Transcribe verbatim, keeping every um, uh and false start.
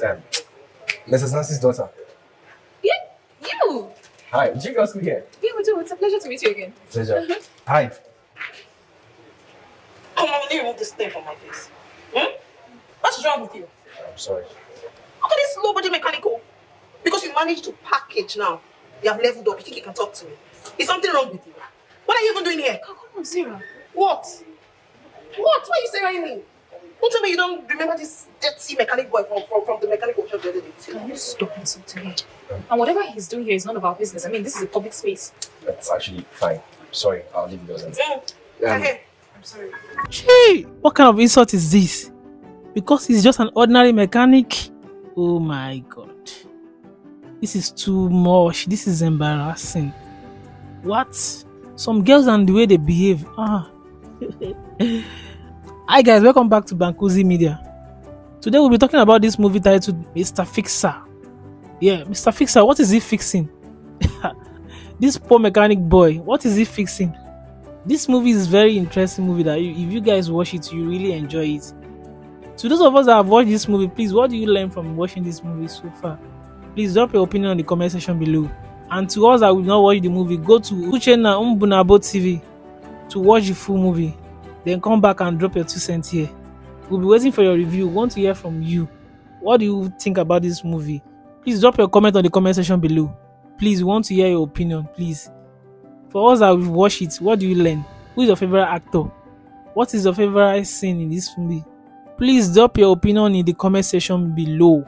time. Missus Nancy's daughter. Yeah, you. Hi, do you girls come here? Yeah, we do. It's a pleasure to meet you again. Pleasure. Hi. Come on, will you remove this thing from my face? Hmm? What's wrong with you? I'm sorry. How can this nobody mechanical? Because you managed to package now. You have leveled up. You think you can talk to me? Is something wrong with you? What are you even doing here? Come on, Sarah. What? What? Why are you saying me? Don't tell me you don't remember this dirty mechanic boy from, from, from the mechanical shop the other day. Can you stop listening to him? Um, and whatever he's doing here is none of our business. I mean, this is a public space. That's actually fine. Sorry, I'll leave you alone. Yeah. Um, okay. I'm sorry. Hey, what kind of insult is this? Because he's just an ordinary mechanic? Oh my God. This is too much. This is embarrassing. What? Some girls and the way they behave. Ah. Hi guys, welcome back to Bankuzy Media. Today we'll be talking about this movie titled Mister Fixer. Yeah, Mister Fixer, what is he fixing? This poor mechanic boy, what is he fixing? This movie is a very interesting movie that if you guys watch it, you really enjoy it. To those of us that have watched this movie, please, what do you learn from watching this movie so far? Please drop your opinion in the comment section below. And to us that will not watch the movie, go to Uchenna Umbunabo T V to watch the full movie. Then come back and drop your two cents here. We'll be waiting for your review. We want to hear from you. What do you think about this movie? Please drop your comment on the comment section below. Please, we want to hear your opinion, please. For us that will watch it, what do you learn? Who is your favorite actor? What is your favorite scene in this movie? Please drop your opinion in the comment section below.